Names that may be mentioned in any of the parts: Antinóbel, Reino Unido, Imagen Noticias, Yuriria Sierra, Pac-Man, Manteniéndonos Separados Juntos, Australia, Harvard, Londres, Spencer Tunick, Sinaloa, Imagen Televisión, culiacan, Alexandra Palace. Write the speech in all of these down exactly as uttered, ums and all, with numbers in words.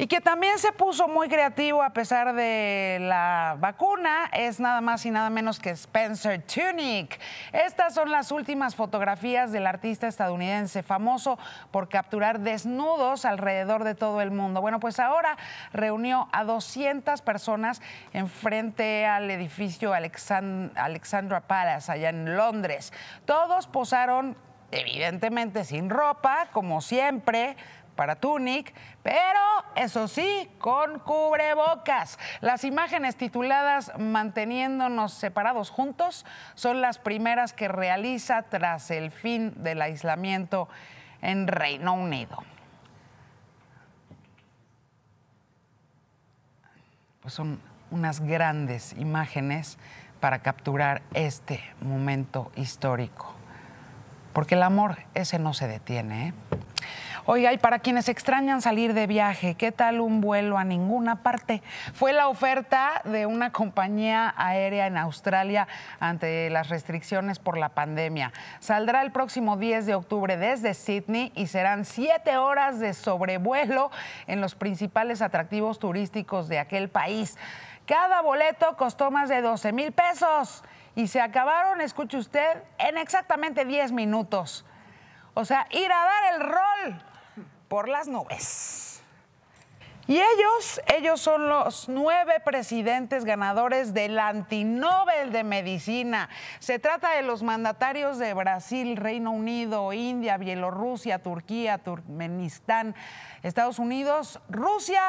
Y que también se puso muy creativo a pesar de la vacuna es nada más y nada menos que Spencer Tunick. Estas son las últimas fotografías del artista estadounidense, famoso por capturar desnudos alrededor de todo el mundo. Bueno, pues ahora reunió a doscientas personas enfrente al edificio Alexand- Alexandra Palace, allá en Londres. Todos posaron, evidentemente, sin ropa, como siempre, para Tunick, pero eso sí, con cubrebocas. Las imágenes tituladas Manteniéndonos Separados Juntos son las primeras que realiza tras el fin del aislamiento en Reino Unido. Pues son unas grandes imágenes para capturar este momento histórico, porque el amor ese no se detiene, ¿eh? Oiga, y para quienes extrañan salir de viaje, ¿qué tal un vuelo a ninguna parte? Fue la oferta de una compañía aérea en Australia ante las restricciones por la pandemia. Saldrá el próximo diez de octubre desde Sydney y serán siete horas de sobrevuelo en los principales atractivos turísticos de aquel país. Cada boleto costó más de doce mil pesos y se acabaron, escuche usted, en exactamente diez minutos. O sea, ir a dar el rol por las nubes. Y ellos, ellos son los nueve presidentes ganadores del Antinóbel de Medicina. Se trata de los mandatarios de Brasil, Reino Unido, India, Bielorrusia, Turquía, Turkmenistán, Estados Unidos, Rusia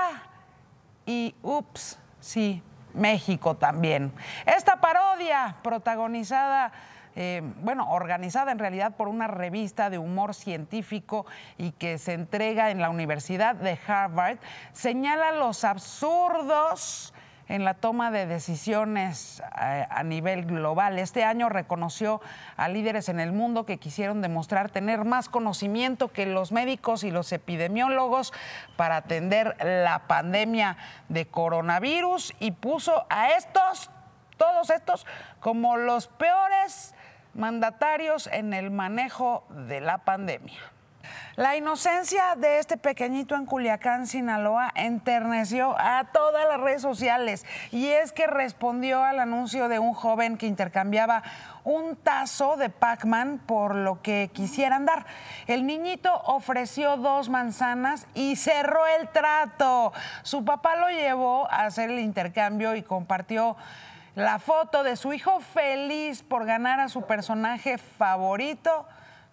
y, ups, sí, México también. Esta parodia protagonizada... Eh, bueno, organizada en realidad por una revista de humor científico y que se entrega en la Universidad de Harvard, señala los absurdos en la toma de decisiones a, a nivel global. Este año reconoció a líderes en el mundo que quisieron demostrar tener más conocimiento que los médicos y los epidemiólogos para atender la pandemia de coronavirus y puso a estos, todos estos, como los peores mandatarios en el manejo de la pandemia. La inocencia de este pequeñito en Culiacán, Sinaloa, enterneció a todas las redes sociales, y es que respondió al anuncio de un joven que intercambiaba un tazo de Pac-Man por lo que quisieran dar. El niñito ofreció dos manzanas y cerró el trato. Su papá lo llevó a hacer el intercambio y compartió la foto de su hijo feliz por ganar a su personaje favorito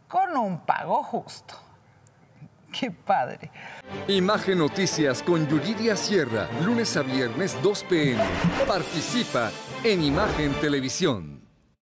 con un pago justo. ¡Qué padre! Imagen Noticias con Yuriria Sierra, lunes a viernes dos p m Participa en Imagen Televisión.